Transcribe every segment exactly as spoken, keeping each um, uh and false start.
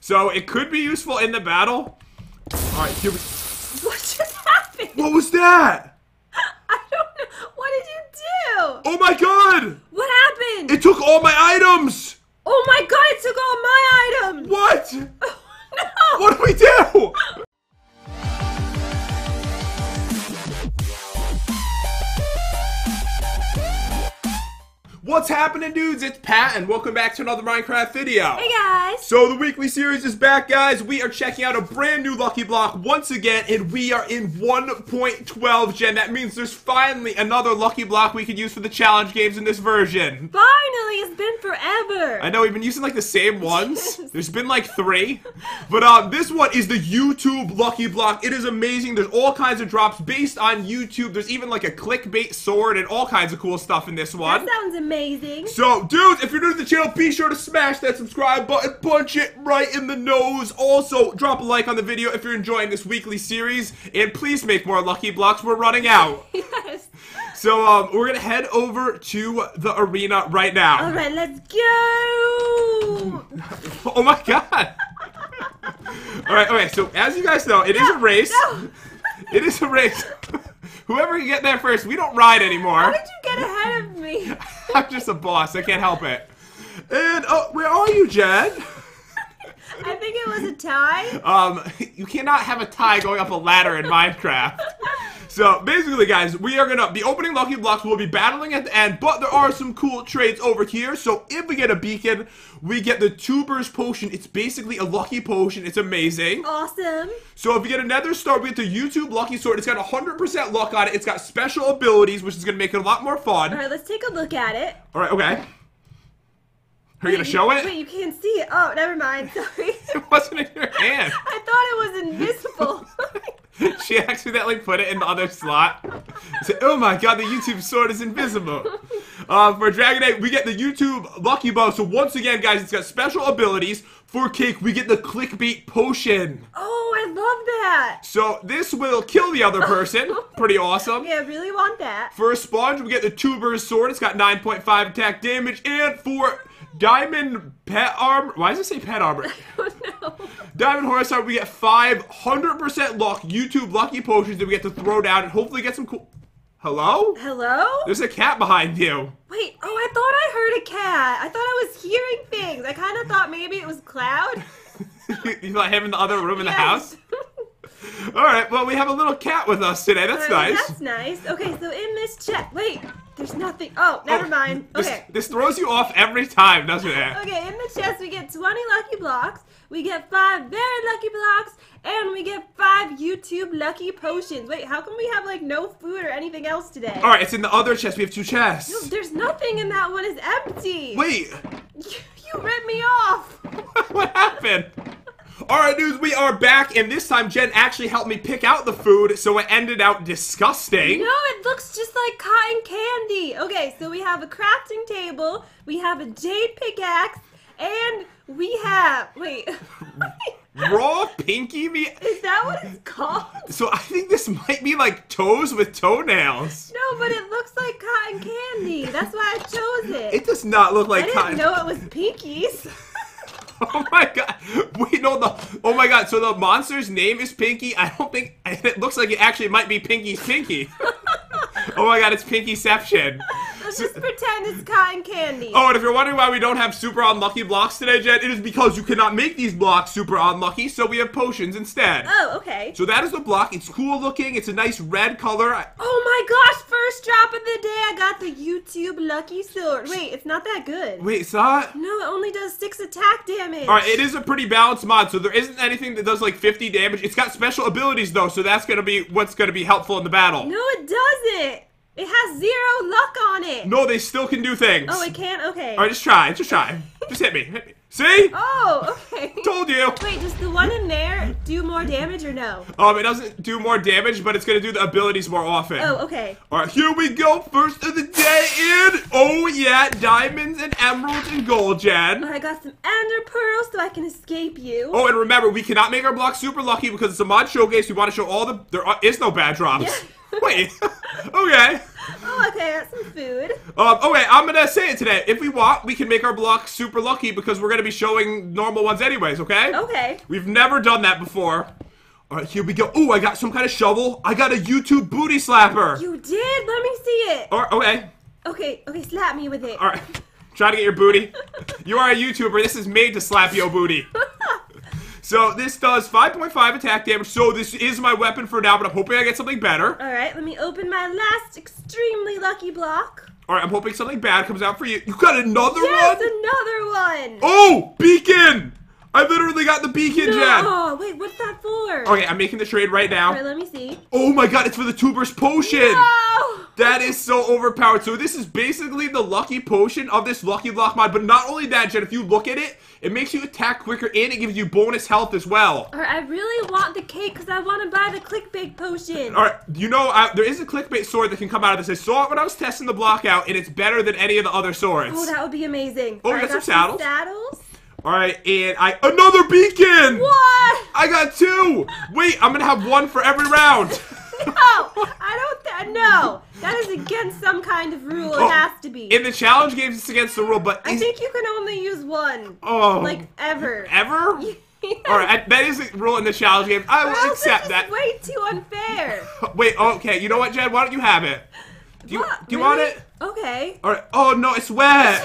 So it could be useful in the battle. All right, here we... What just happened? What was that? I don't know. What did you do? Oh my god! What happened? It took all my items. Oh my god! It took all my items. What? Oh, no. What do we do? What's happening, dudes? It's Pat, and welcome back to another Minecraft video. Hey, guys. So the weekly series is back, guys. We are checking out a brand new Lucky Block once again, and we are in one point twelve, Jen. That means there's finally another Lucky Block we could use for the challenge games in this version. Finally. It's been forever. I know. We've been using, like, the same ones. There's been, like, three. But um, this one is the YouTube Lucky Block. It is amazing. There's all kinds of drops based on YouTube. There's even, like, a clickbait sword and all kinds of cool stuff in this one. That sounds amazing. Amazing. So, dudes, if you're new to the channel, be sure to smash that subscribe button, punch it right in the nose. Also, drop a like on the video if you're enjoying this weekly series, and please make more Lucky Blocks. We're running out. Yes. So, um, we're gonna head over to the arena right now. All right, let's go. Oh my god. All right, okay. So, as you guys know, it no, is a race. No. It is a race. Whoever can get there first, we don't ride anymore. How did you get ahead of me? I'm just a boss. I can't help it. And, oh, where are you, Jen? I think it was a tie. Um, you cannot have a tie going up a ladder in Minecraft. So, basically, guys, we are going to be opening Lucky Blocks. We'll be battling at the end, but there are some cool trades over here. So, if we get a beacon, we get the Tuber's Potion. It's basically a Lucky Potion. It's amazing. Awesome. So, if we get another star, we get the YouTube Lucky Sword. It's got one hundred percent luck on it. It's got special abilities, which is going to make it a lot more fun. All right, let's take a look at it. All right, okay. Are you going to show it? Wait, you can't see it. Oh, never mind. Sorry. It wasn't in your hand. I thought it was invisible. She accidentally put it in the other slot. So, oh my god, the YouTube sword is invisible. Uh, for Dragonite, we get the YouTube Lucky Bow. So once again, guys, it's got special abilities. For Cake, we get the clickbait potion. Oh, I love that. So this will kill the other person. Pretty awesome. Yeah, I really want that. For Sponge, we get the tuber's sword. It's got nine point five attack damage. And for Diamond pet armor. Why does it say pet armor? I don't know. Diamond horse armor. We get five hundred percent luck. YouTube lucky potions that we get to throw down and hopefully get some cool. Hello? Hello? There's a cat behind you. Wait. Oh, I thought I heard a cat. I thought I was hearing things. I kind of thought maybe it was Cloud. You thought him in the other room in yes. the house? All right. Well, we have a little cat with us today. That's right, nice. That's nice. Okay. So in this chat. Wait. There's nothing. Oh, never oh, mind. Okay. This, this throws you off every time, doesn't it? Okay, in the chest we get twenty lucky blocks, we get five very lucky blocks, and we get five YouTube lucky potions. Wait, how come we have like no food or anything else today? All right, it's in the other chest. We have two chests. No, there's nothing in that one. It's empty. Wait. You, you ripped me off. What happened? Alright, dudes, we are back, and this time Jen actually helped me pick out the food, so it ended out disgusting. No, it looks just like cotton candy. Okay, so we have a crafting table, we have a jade pickaxe, and we have... Wait. Raw pinky meat? Is that what it's called? So I think this might be like toes with toenails. No, but it looks like cotton candy. That's why I chose it. It does not look like I cotton... I didn't know it was pinkies. Oh my god. Wait, no, the. Oh my god, so the monster's name is Pinky? I don't think. It looks like it actually might be Pinky's Pinky. Oh my god, it's Pinkyception. Let's just pretend it's cotton candy. Oh, and if you're wondering why we don't have super unlucky blocks today, Jen, it is because you cannot make these blocks super unlucky, so we have potions instead. Oh, okay. So that is the block. It's cool looking. It's a nice red color. I oh my gosh, first drop of the day, I got the YouTube Lucky Sword. Wait, it's not that good. Wait, it's not? No, it only does six attack damage. All right, it is a pretty balanced mod, so there isn't anything that does like fifty damage. It's got special abilities, though, so that's going to be what's going to be helpful in the battle. No, it doesn't. It has zero luck on it. No, they still can do things. Oh, it can't? Okay. All right, just try. Just try. Just hit me. Hit me. See? Oh, okay. Told you. Wait, does the one in there do more damage or no? Um, it doesn't do more damage, but it's going to do the abilities more often. Oh, okay. All right, here we go. First of the day in. Oh, yeah. Diamonds and emeralds and gold, Jen. I got some ender pearls so I can escape you. Oh, and remember, we cannot make our block super lucky because it's a mod showcase. We want to show all the... There are, is no bad drops. Yeah. Wait. Okay. Oh, okay, I got some food. Um, okay, I'm gonna say it today. If we want, we can make our block super lucky because we're gonna be showing normal ones anyways, okay? Okay. We've never done that before. All right, here we go. Ooh, I got some kind of shovel. I got a YouTube booty slapper. You did? Let me see it. All right, okay. Okay, okay, slap me with it. All right, try to get your booty. You are a YouTuber. This is made to slap your booty. So this does five point five attack damage, so this is my weapon for now, but I'm hoping I get something better. Alright, let me open my last extremely lucky block. Alright, I'm hoping something bad comes out for you. You got another yes, one? Yes, another one! Oh! Beacon! I literally got the beacon, no. Jen! Oh, wait, what's that for? Okay, I'm making the trade right now. Alright, let me see. Oh my god, it's for the tuber's potion! No! That is so overpowered. So this is basically the lucky potion of this Lucky Block mod, but not only that, Jen, if you look at it, it makes you attack quicker, and it gives you bonus health as well. Alright, I really want the cake because I want to buy the clickbait potion. Alright, you know, I, there is a clickbait sword that can come out of this. I saw it when I was testing the block out, and it's better than any of the other swords. Oh, that would be amazing. Oh, we got some saddles. saddles. Alright, and I- another beacon! What? I got two! Wait, I'm gonna have one for every round. No, I don't th no. That is against some kind of rule. It oh, has to be. In the challenge games, it's against the rule, but I think you can only use one. Oh, like ever. Ever? Yes. All right, I, that is a rule in the challenge games. I will accept that. Way too unfair. Wait, okay. You know what, Jen? Why don't you have it? Do you, what? do you really? want it? Okay. All right. Oh no, it's wet.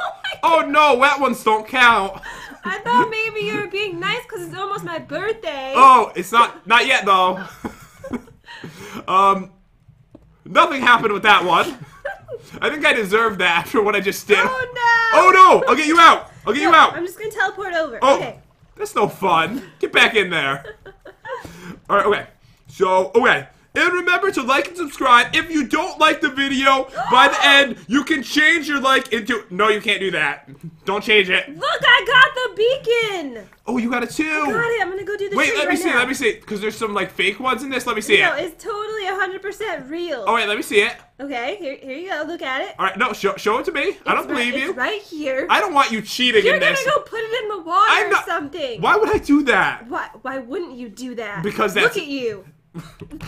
Oh, oh no, wet ones don't count. I thought maybe you were being nice because it's almost my birthday. Oh, it's not not yet though. Um, nothing happened with that one. I think I deserved that after what I just did. Oh no! Oh no! I'll get you out! I'll get no, you out! I'm just gonna teleport over. Oh, okay. That's no fun. Get back in there. Alright, okay. So, okay. And remember to like and subscribe. If you don't like the video, by the end, you can change your like into... No, you can't do that. Don't change it. Look, I got the beacon! Oh, you got it too! I got it. I'm gonna go do the Wait, let me right see, now. let me see. Because there's some, like, fake ones in this. Let me see no, it. No, it's totally one hundred percent real. All right, let me see it. Okay, here, here you go. Look at it. All right, no, show, show it to me. It's I don't right, believe you. It's right here. I don't want you cheating You're in this. You're gonna go put it in the water I'm not, or something. Why would I do that? Why, why wouldn't you do that? Because that's... Look at you.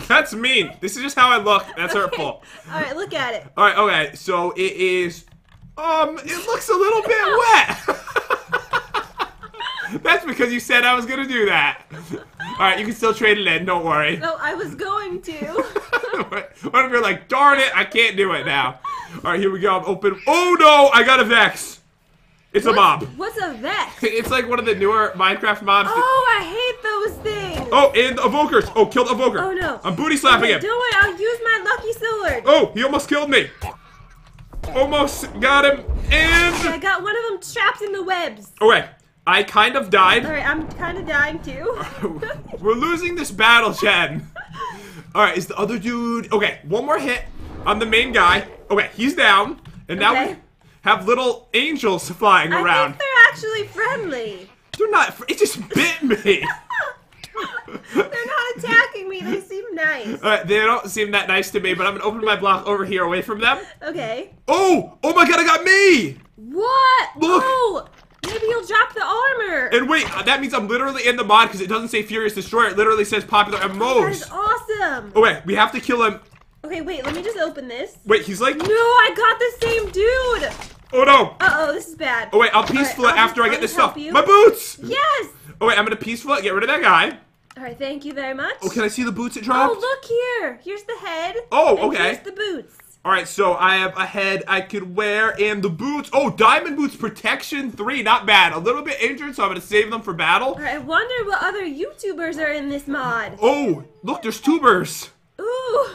That's mean. This is just how I look. That's okay. Hurtful. All right, look at it. All right, okay. So it is, um, it looks a little bit wet. That's because you said I was gonna do that. All right, you can still trade it in. Don't worry. No, I was going to. What if you're like, darn it, I can't do it now. All right, here we go. I'm open. Oh no, I got a Vex. It's what's, a mob. What's a vex? It's like one of the newer Minecraft mobs. Oh, I hate those things. Oh, and the evokers. Oh, killed the evoker. Oh, no. I'm booty slapping him. Don't worry, I'll use my lucky sword. Oh, he almost killed me. Almost got him. And... Okay, I got one of them trapped in the webs. Okay, I kind of died. All right, I'm kind of dying, too. We're losing this battle, Jen. All right, is the other dude... Okay, one more hit. I'm the main guy. Okay, he's down. And now okay. we... have little angels flying I around. I think they're actually friendly. They're not. It just bit me. They're not attacking me. They seem nice. All right, they don't seem that nice to me, but I'm going to open my block over here away from them. Okay. Oh! Oh my god, I got me! What? Look! Oh, maybe you'll drop the armor. And wait, that means I'm literally in the mod because it doesn't say Furious Destroyer. It literally says Popular M M Os. That is awesome. Oh, wait, we have to kill him. Okay, wait, let me just open this. Wait, he's like... No, I got the same dude! Oh, no! Uh-oh, this is bad. Oh, wait, I'll peaceful right, it after just, I get this stuff. You. My boots! Yes! Oh, wait, I'm gonna peaceful it, get rid of that guy. Alright, thank you very much. Oh, can I see the boots it dropped? Oh, look here! Here's the head. Oh, and okay. here's the boots. Alright, so I have a head I could wear, and the boots. Oh, Diamond Boots Protection three, not bad. A little bit injured, so I'm gonna save them for battle. Alright, I wonder what other YouTubers are in this mod. Oh, look, there's tubers. Ooh!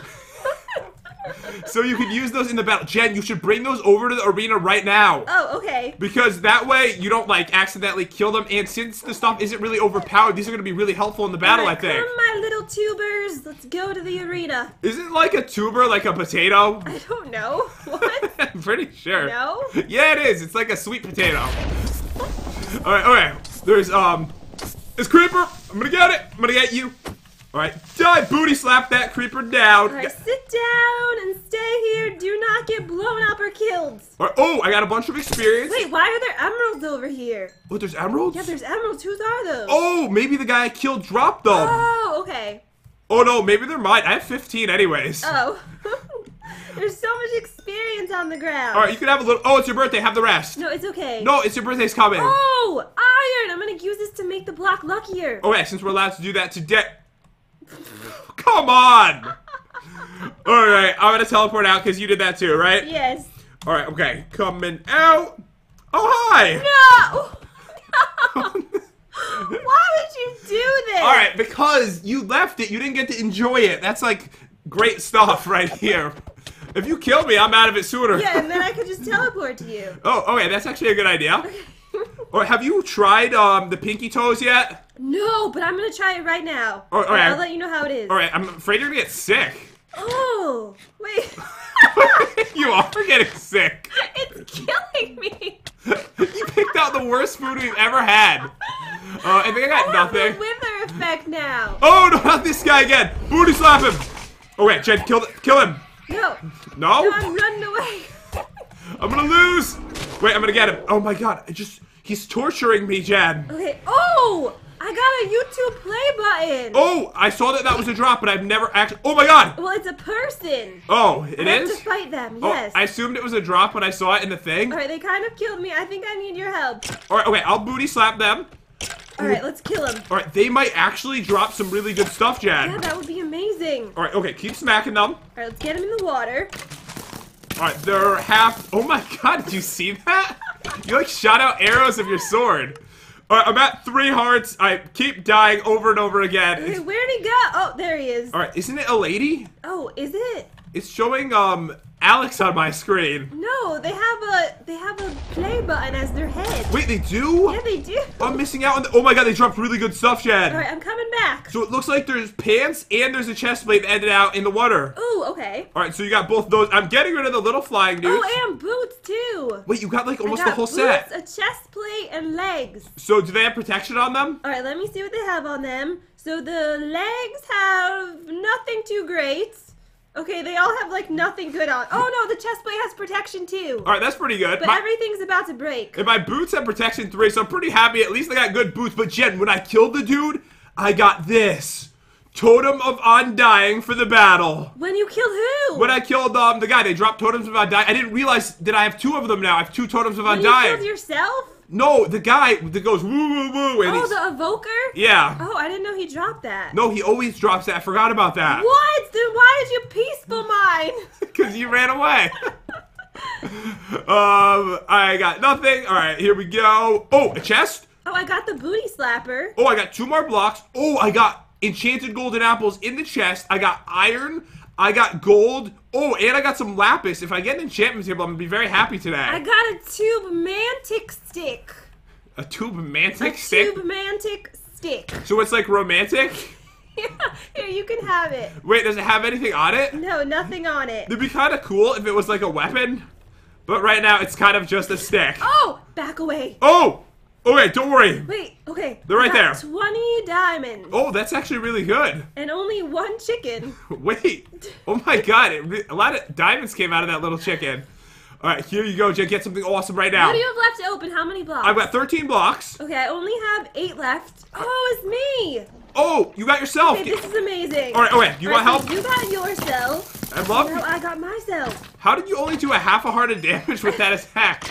So you can use those in the battle. Jen, you should bring those over to the arena right now. Oh, okay. Because that way you don't, like, accidentally kill them. And since the stuff isn't really overpowered, these are going to be really helpful in the battle, right, I think. Come, my little tubers. Let's go to the arena. Isn't, like, a tuber like a potato? I don't know. What? I'm pretty sure. No? Yeah, it is. It's like a sweet potato. All right, all right. There's, um, this creeper. I'm going to get it. I'm going to get you. Alright, die! Booty slap that creeper down! Alright, sit down and stay here. Do not get blown up or killed. Right, oh, I got a bunch of experience. Wait, why are there emeralds over here? Oh, there's emeralds? Yeah, there's emeralds. Whose are those? Oh, maybe the guy I killed dropped them. Oh, okay. Oh, no, maybe they're mine. I have fifteen anyways. Oh. There's so much experience on the ground. All right, you can have a little. Oh, it's your birthday. Have the rest. No, it's okay. No, it's your birthday's coming. Oh, iron. I'm going to use this to make the block luckier. Oh, yeah, since we're allowed to do that today. Come on. All right, I'm going to teleport out because you did that too, right? Yes. All right, okay. Coming out. Oh, hi. No. No. Why would you do this? All right, because you left it. You didn't get to enjoy it. That's like great stuff right here. If you kill me, I'm out of it sooner. Yeah, and then I could just teleport to you. Oh, okay, that's actually a good idea. Or have you tried um, the pinky toes yet? No, but I'm going to try it right now. All right, all right. I'll let you know how it is. All right, I'm afraid you're going to get sick. Oh, wait. You are getting sick. It's killing me. You picked out the worst food we've ever had. Uh, I think I got I have nothing. The wither effect now. Oh no, not this guy again! Booty slap him! Oh wait, Jen, kill, kill him! No. No? No, I'm running away. I'm gonna lose. Wait, I'm gonna get him. Oh my god, I just—he's torturing me, Jen. Okay. Oh, I got a YouTube play button. Oh, I saw that that was a drop, but I've never actually. Oh my god. Well, it's a person. Oh, it I is. Have to fight them. Yes. Oh, I assumed it was a drop when I saw it in the thing. All right, they kind of killed me. I think I need your help. All right, okay, I'll booty slap them. Alright, let's kill him. Alright, they might actually drop some really good stuff, Jen. Yeah, that would be amazing. Alright, okay, keep smacking them. Alright, let's get him in the water. Alright, they're half... Oh my god, did you see that? You, like, shot out arrows of your sword. Alright, I'm at three hearts. I keep dying over and over again. Okay, where'd he go? Oh, there he is. Alright, isn't it a lady? Oh, is it? It's showing, um... Alex on my screen. No, they have a they have a play button as their head. Wait, they do? Yeah, they do. I'm missing out on the, oh my god, they dropped really good stuff, Jen. All right, I'm coming back. So it looks like there's pants and there's a chest plate that ended out in the water. Ooh, okay. All right, so you got both those. I'm getting rid of the little flying dudes. Oh, and boots too. Wait, you got like almost I got the whole boots, set. A chest plate and legs. So do they have protection on them? All right, let me see what they have on them. So the legs have nothing too great. Okay, they all have, like, nothing good on. Oh, no, the chest plate has protection, too. All right, that's pretty good. But my, everything's about to break. And my boots have protection three, so I'm pretty happy. At least I got good boots. But, Jen, when I killed the dude, I got this. Totem of Undying for the battle. When you killed who? When I killed um, the guy. They dropped Totems of Undying. I didn't realize that I have two of them now. I have two Totems of Undying. When you killed yourself? No, the guy that goes woo woo woo. And oh, the evoker? Yeah. Oh, I didn't know he dropped that. No, he always drops that. I forgot about that. What? Then why did you peaceful mine? Because you ran away. um, I got nothing. All right, here we go. Oh, a chest? Oh, I got the booty slapper. Oh, I got two more blocks. Oh, I got enchanted golden apples in the chest. I got iron. I got gold. Oh, and I got some lapis. If I get an enchantment table, I'm going to be very happy today. I got a tube-mantic stick. A tube-mantic stick? A tube-mantic stick. So it's like romantic? Yeah, here, you can have it. Wait, does it have anything on it? No, nothing on it. It'd be kind of cool if it was like a weapon, but right now it's kind of just a stick. Oh, back away. Oh, okay, don't worry. Wait, okay. They're right there. twenty diamonds. Oh, that's actually really good. And only one chicken. Wait. Oh my god, it, a lot of diamonds came out of that little chicken. All right, here you go, Jen. Get something awesome right now. What do you have left to open? How many blocks? I've got thirteen blocks. Okay, I only have eight left. Oh, it's me. Oh, you got yourself. Okay, this is amazing. All right, okay. You want help? You got yourself. I love you. No, I got myself. How did you only do a half a heart of damage with that attack?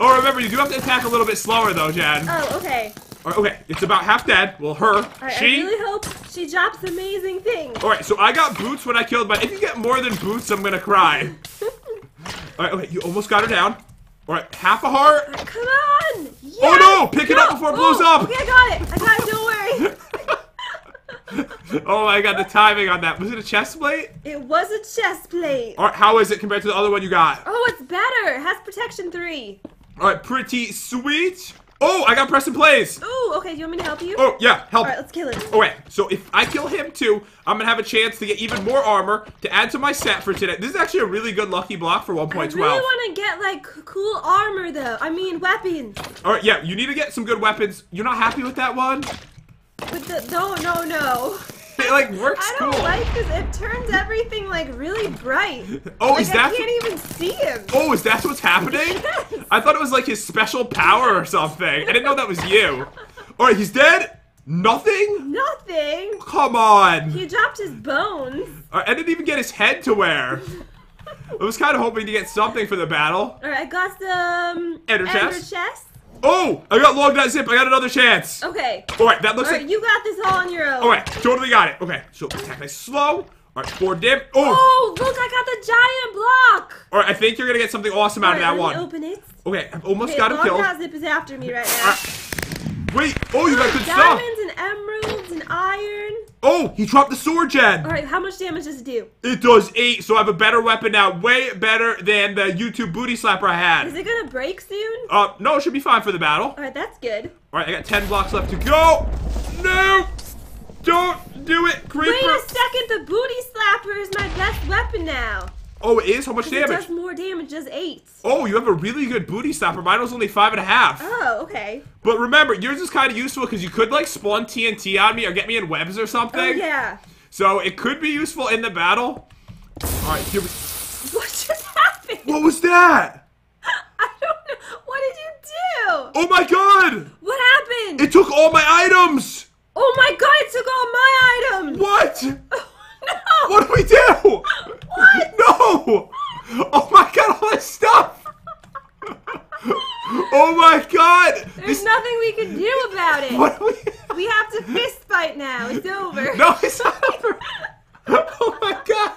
Oh, remember, you do have to attack a little bit slower, though, Jen. Oh, okay. All right, okay, it's about half dead. Well, her, right, she... I really hope she drops amazing things. All right, so I got boots when I killed my... If you get more than boots, I'm going to cry. All right, okay, you almost got her down. All right, half a heart. Right, come on! Yes! Oh, no! Pick no! it up before it Ooh, blows up! Okay, I got it. I got it. Don't worry. Oh, my God, the timing on that. Was it a chest plate? It was a chest plate. All right, how is it compared to the other one you got? Oh, it's better. It has protection three. All right, pretty sweet. Oh, I got Preston Plays. Oh, okay. Do you want me to help you? Oh, yeah, help. All right, let's kill him. All right, so if I kill him too, I'm going to have a chance to get even more armor to add to my set for today. This is actually a really good lucky block for one point twelve. I really want to get, like, cool armor, though. I mean, weapons. All right, yeah, you need to get some good weapons. You're not happy with that one? With the, no, no, no. It, like, works I don't cool. like this. It turns everything, like, really bright. Oh, like, is that... I can't even see him. Oh, is that what's happening? Yes. I thought it was, like, his special power or something. I didn't know that was you. All right, he's dead? Nothing? Nothing. Come on. He dropped his bones. All right, I didn't even get his head to wear. I was kind of hoping to get something for the battle. Alright, I got some... Ender chest. Ender chest. Oh! I got long dot zip. I got another chance. Okay. Alright, that looks all right, like... you got this all on your own. Alright, totally got it. Okay, so attack nice slow. Alright, four dim. Oh! Oh, look, I got the giant block. Alright, I think you're going to get something awesome all out right, of that one. Open it. Okay, I've almost okay, got him killed. Long dot zip is after me right now. Right. Wait, oh, you got good stuff. Diamonds and emeralds and iron. Oh, he dropped the sword, Jen. All right, how much damage does it do? It does eight, so I have a better weapon now. Way better than the YouTube booty slapper I had. Is it going to break soon? Uh, no, it should be fine for the battle. All right, that's good. All right, I got ten blocks left to go. No, don't do it, creeper. Wait a second, the booty slapper is my best weapon now. Oh, it is? How much damage? It does more damage, does eight. Oh, you have a really good booty stopper. Mine was only five and a half. Oh, okay. But remember, yours is kind of useful because you could, like, spawn T N T on me or get me in webs or something. Oh, yeah. So it could be useful in the battle. All right, here we... What just happened? What was that? I don't know. What did you do? Oh, my God. What happened? It took all my items. Oh, my God. It took all my items. What? Oh, no. What do we do? What? No! Oh my god, all this stuff! Oh my god! There's this... nothing we can do about it! What do we... we have to fist fight now, it's over! No, it's not over! Oh my god!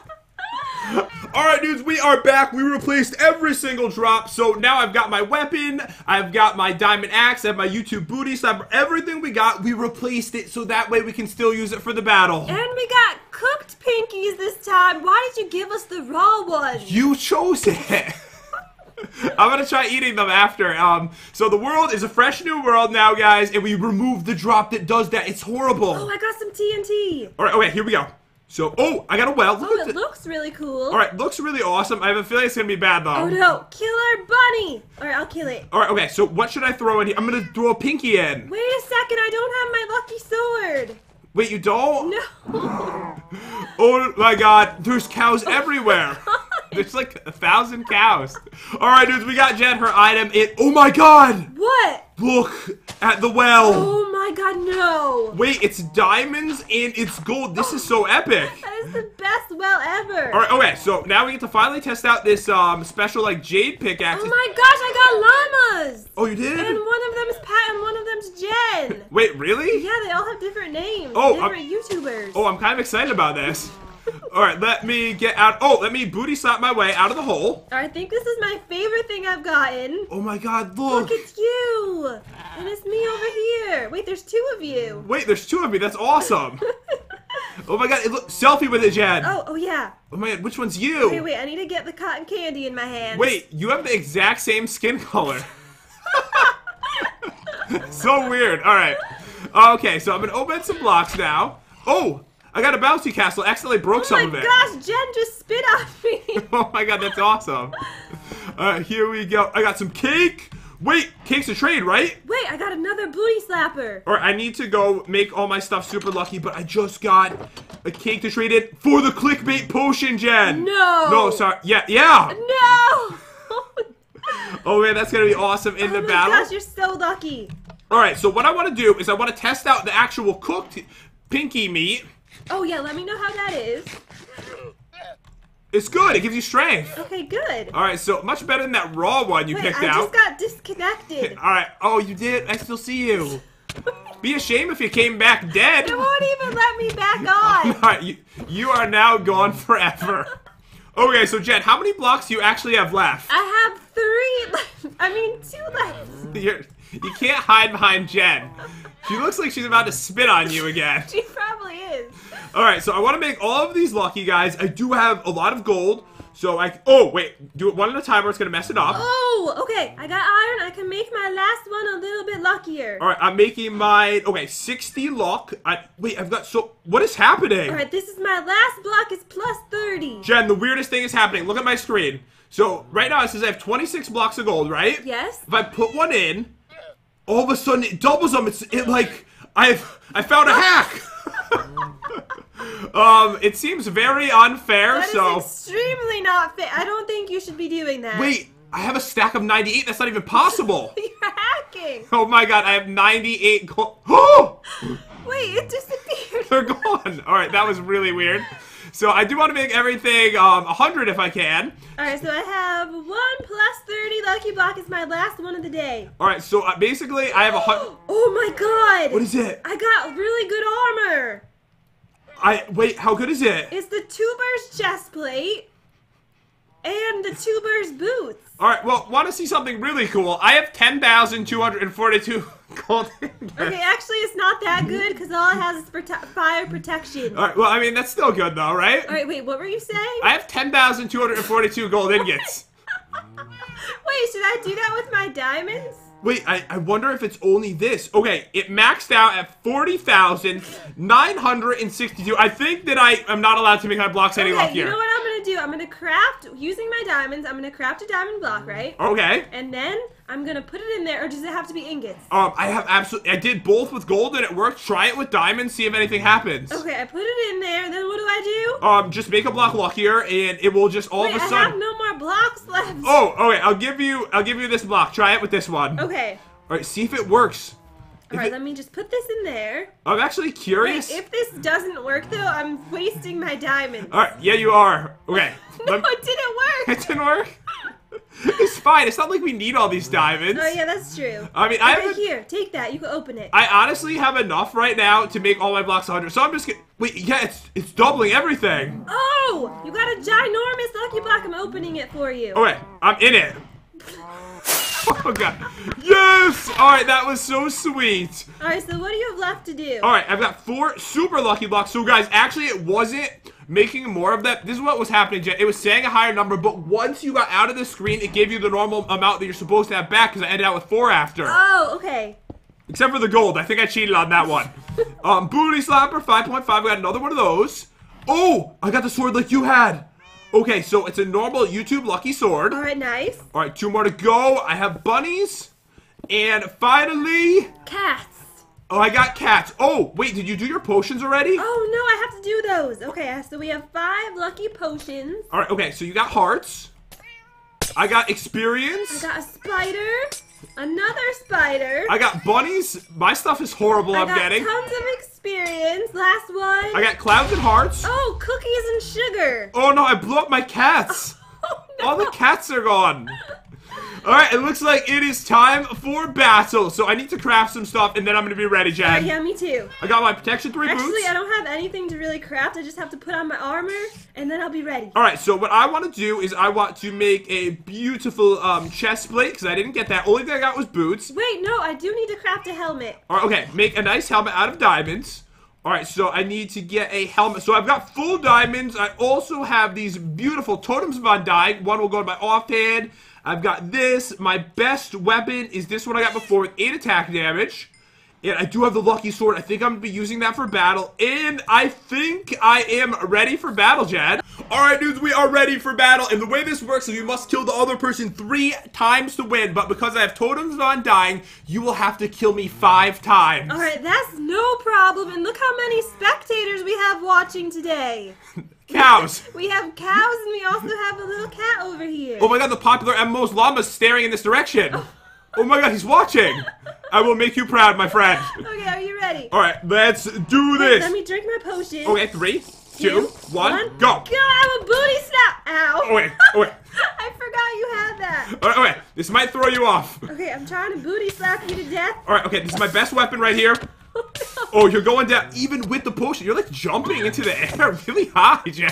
Alright dudes, we are back. We replaced every single drop, so now I've got my weapon, I've got my diamond axe, I have my YouTube booty slapper, everything we got, we replaced it, so that way we can still use it for the battle. And we got cooked pinkies this time. Why did you give us the raw ones? You chose it. I'm gonna try eating them after. Um, so the world is a fresh new world now, guys, and we removed the drop that does that. It's horrible. Oh, I got some T N T. Alright, okay, here we go. So, oh, I got a well. Look oh, it looks really cool. All right, looks really awesome. I have a feeling it's going to be bad, though. Oh, no. Killer bunny. All right, I'll kill it. All right, okay, so what should I throw in here? I'm going to throw a pinky in. Wait a second. I don't have my lucky sword. Wait, you don't? No. Oh, my God. There's cows oh, everywhere. There's like a thousand cows. All right, dudes, we got Jen her item. It. Oh, my God. What? Look at the well. Oh, my God, no. Wait, it's diamonds and it's gold. This is so epic. That is the best well ever. All right, okay, so now we get to finally test out this um special, like, jade pickaxe. Oh, my gosh, I got llamas. Oh, you did? And one of them is Pat and one of them's Jen. Wait, really? Yeah, they all have different names. Oh, different I'm, YouTubers. Oh, I'm kind of excited about this. All right, let me get out. Oh, let me booty slap my way out of the hole. I think this is my favorite thing I've gotten. Oh my God, look. Look, it's you. And it's me over here. Wait, there's two of you. Wait, there's two of me. That's awesome. Oh my God, it look, selfie with it, Jen. Oh, oh yeah. Oh my God, which one's you? Okay, wait, I need to get the cotton candy in my hand. Wait, you have the exact same skin color. So weird. All right. Okay, so I'm going to open some blocks now. Oh, I got a bouncy castle. I accidentally broke some of it. Oh my gosh, Jen just spit on me. Oh my God, that's awesome. All right, here we go. I got some cake. Wait, cake's a trade, right? Wait, I got another booty slapper. All right, I need to go make all my stuff super lucky, but I just got a cake to trade it for the clickbait potion, Jen. No. No, sorry. Yeah, yeah. No. Oh man, that's going to be awesome in the battle. Oh my gosh, you're so lucky. All right, so what I want to do is I want to test out the actual cooked pinky meat. Oh, yeah, let me know how that is. It's good. It gives you strength. Okay, good. All right, so much better than that raw one you Wait, picked I out. I just got disconnected. All right. Oh, you did? I still see you. Be a shame if you came back dead. It won't even let me back on. All right, you, you are now gone forever. Okay, so, Jen, how many blocks do you actually have left? I have three left. I mean, two left. You're, you can't hide behind Jen. She looks like she's about to spit on you again. She probably is. All right, so I want to make all of these lucky, guys. I do have a lot of gold, so I... Oh, wait. Do it one at a time or it's going to mess it up. Oh, okay. I got iron. I can make my last one a little bit luckier. All right, I'm making my... Okay, sixty luck. I, wait, I've got... So, what is happening? All right, this is my last block. It's plus thirty. Jen, the weirdest thing is happening. Look at my screen. So, right now, it says I have twenty-six blocks of gold, right? Yes. If I put one in... All of a sudden, it doubles them. It's it like I've I found a hack. um, it seems very unfair. That so is extremely not fair. I don't think you should be doing that. Wait, I have a stack of ninety-eight. That's not even possible. You're hacking. Oh my God, I have ninety-eight gold. Oh! Wait, it disappeared. They're gone. All right, that was really weird. So I do want to make everything um, one hundred if I can. Alright, so I have one plus thirty. Lucky Block is my last one of the day. Alright, so uh, basically I have a hundred. Oh my god! What is it? I got really good armor. I Wait, how good is it? It's the Tuber's chest plate. And the Tuber's boots. Alright, well, want to see something really cool. I have ten thousand two hundred forty-two gold. Okay, actually, it's not that good, because all it has is prote fire protection. Alright, well, I mean, that's still good, though, right? Alright, wait, what were you saying? I have ten thousand two hundred forty-two gold ingots. Wait, should I do that with my diamonds? Wait, I, I wonder if it's only this. Okay, it maxed out at forty thousand nine hundred sixty-two. I think that I am not allowed to make my blocks any okay, luckier. You know what I'm going to do? I'm going to craft, using my diamonds, I'm going to craft a diamond block, right? Okay. And then I'm going to put it in there, or does it have to be ingots? Um, I have absolutely, I did both with gold and it worked. Try it with diamonds, see if anything happens. Okay, I put it in there, then what do I do? Um, just make a block luckier and it will just all Wait, of a sudden. I have no more blocks left. Oh, okay, I'll give you, I'll give you this block. Try it with this one. Okay. Okay. All right, see if it works. All if right, it... let me just put this in there. I'm actually curious. Wait, if this doesn't work, though, I'm wasting my diamonds. All right, yeah, you are. Okay. no, let... it didn't work. It didn't work? It's fine. It's not like we need all these diamonds. Oh, yeah, that's true. I mean, okay, I have... Here, take that. You can open it. I honestly have enough right now to make all my blocks one hundred, so I'm just gonna... Wait, yeah, it's, it's doubling everything. Oh, you got a ginormous lucky block. I'm opening it for you. Okay, I'm in it. Oh god. Yes! Alright, that was so sweet. Alright, so what do you have left to do? Alright, I've got four super lucky blocks. So guys, actually it wasn't making more of that. This is what was happening, Jen. It was saying a higher number, but once you got out of the screen, it gave you the normal amount that you're supposed to have back because I ended out with four after. Oh, okay. Except for the gold. I think I cheated on that one. um, booty slapper, five point five. I got another one of those. Oh! I got the sword like you had. Okay, so it's a normal YouTube Lucky Sword. All right, nice. All right, two more to go. I have bunnies. And finally... Cats. Oh, I got cats. Oh, wait, did you do your potions already? Oh, no, I have to do those. Okay, so we have five Lucky Potions. All right, okay, so you got hearts. I got experience. I got a spider. Another spider. I got bunnies. My stuff is horrible, I'm getting. I got tons of experience. Last one. I got clouds and hearts. Oh, cookies and sugar. Oh, no, I blew up my cats. Oh, no. All the cats are gone. All right, it looks like it is time for battle. So I need to craft some stuff, and then I'm going to be ready, Jen. Right, yeah, me too. I got my protection three Actually, boots. Actually, I don't have anything to really craft. I just have to put on my armor, and then I'll be ready. All right, so what I want to do is I want to make a beautiful um, chest plate, because I didn't get that. Only thing I got was boots. Wait, no, I do need to craft a helmet. All right, okay, make a nice helmet out of diamonds. All right, so I need to get a helmet. So I've got full diamonds. I also have these beautiful totems of undying. One will go to my offhand. I've got this. My best weapon is this one I got before with eight attack damage. And I do have the lucky sword. I think I'm going to be using that for battle. And I think I am ready for battle, Jen. Alright, dudes, we are ready for battle. And the way this works is you must kill the other person three times to win. But because I have totems of undying, you will have to kill me five times. Alright, that's no problem. And look how many spectators we have watching today. Cows. We have cows and we also have a little cat over here. Oh my god, the popular M M Os llama's staring in this direction. Oh, oh my god, he's watching. I will make you proud, my friend. Okay, are you ready? All right, let's do Wait, this. Let me drink my potion. Okay, three, two, two one, one, go. Go, I'm a booty snap. Ow. Oh wait, oh wait. I forgot you had that. All right, all right, this might throw you off. Okay, I'm trying to booty slap you to death. All right, okay, this is my best weapon right here. Oh, no. Oh, you're going down even with the potion. You're like jumping into the air really high, Jen.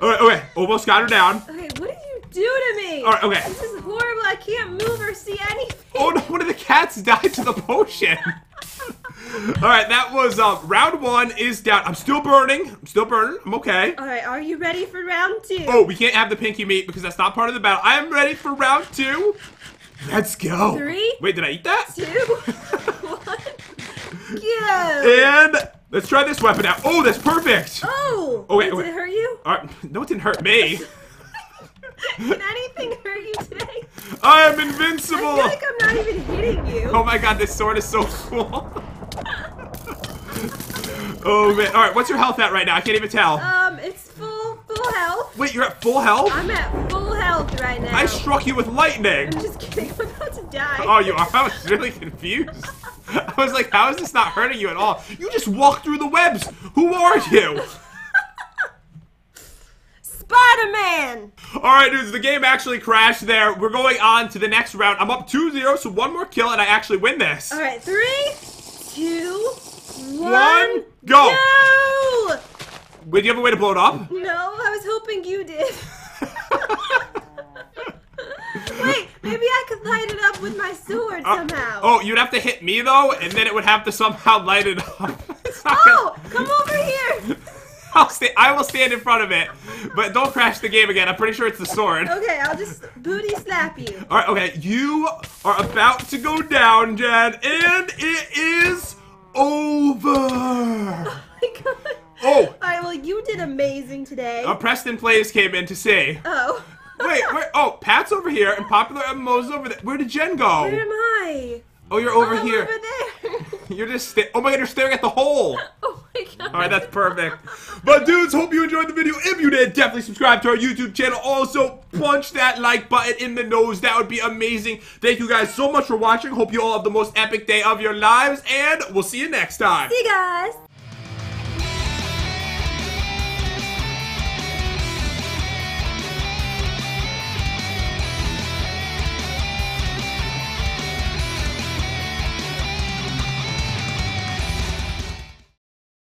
All right, okay, almost got her down. Okay, what did you do to me? All right, okay. This is horrible. I can't move or see anything. Oh no, one of the cats died to the potion. All right, that was uh, round one is down. I'm still burning. I'm still burning. I'm okay. All right, are you ready for round two? Oh, we can't have the pinky meat because that's not part of the battle. I am ready for round two. Let's go. Three. Wait, did I eat that? Two. One. Go. And let's try this weapon out. Oh, that's perfect. Oh. Oh wait, wait. Did it hurt you? All right. No, it didn't hurt me. Can anything hurt you today? I am invincible. I feel like I'm not even hitting you. Oh my god, this sword is so cool. Oh man. All right, what's your health at right now? I can't even tell. Um, it's full, full health. Wait, you're at full health? I'm at full health right now. I struck you with lightning. I'm just kidding. I'm about to die. Oh, you are? I was really confused. I was like, how is this not hurting you at all? You just walked through the webs. Who are you? Spider-Man! Alright dudes, the game actually crashed there. We're going on to the next round. I'm up two zero, so one more kill and I actually win this. Alright, three, two, one, one go! No! Wait, do you have a way to blow it up? No, I was hoping you did. Wait, maybe I could light it up with my sword uh, somehow. Oh, you'd have to hit me though, and then it would have to somehow light it up. Oh, gonna... come over here! I'll stay, I will stand in front of it, but don't crash the game again. I'm pretty sure it's the sword. Okay, I'll just booty slap you. All right, okay. You are about to go down, Jen, and it is over. Oh, my God. Oh. All right, well, you did amazing today. Uh, Preston Plays came in to see. Oh. Wait, where? Oh, Pat's over here, and PopularMMOs over there. Where did Jen go? Where am I? Oh, you're over oh, I'm here. Over there. You're just sta- oh, my God, you're staring at the hole. Oh. Alright, that's perfect. But dudes, hope you enjoyed the video. If you did, definitely subscribe to our YouTube channel. Also, punch that like button in the nose. That would be amazing. Thank you guys so much for watching. Hope you all have the most epic day of your lives. And we'll see you next time. See you guys.